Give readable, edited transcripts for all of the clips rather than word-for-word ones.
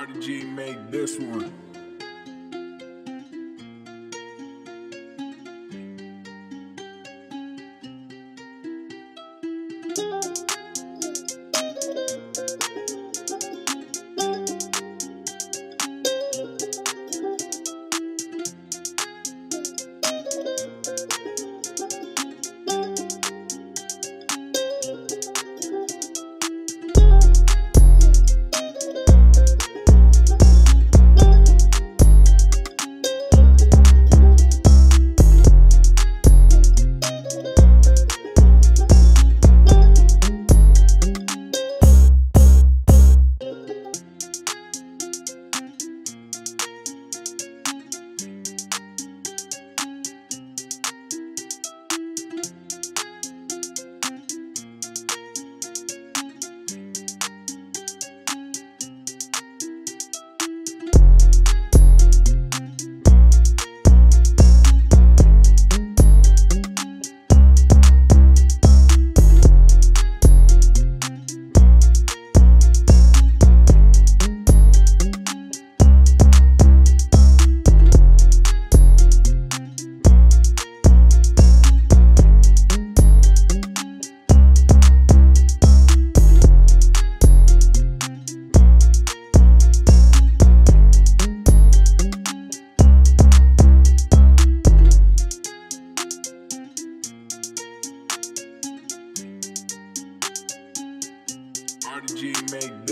RDG made this one. RDG made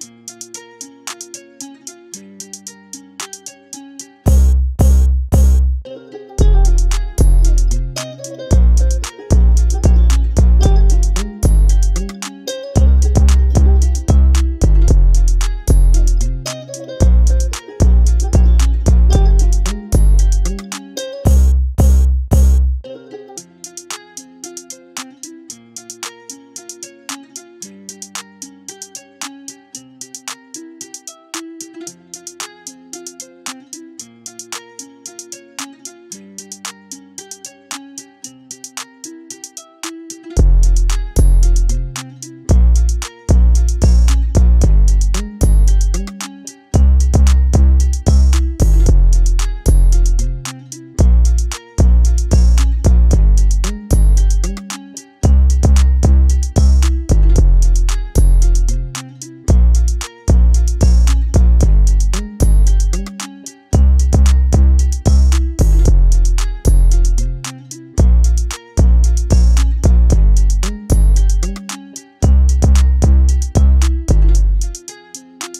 this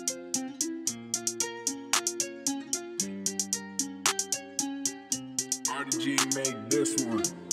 one. RDG made this one.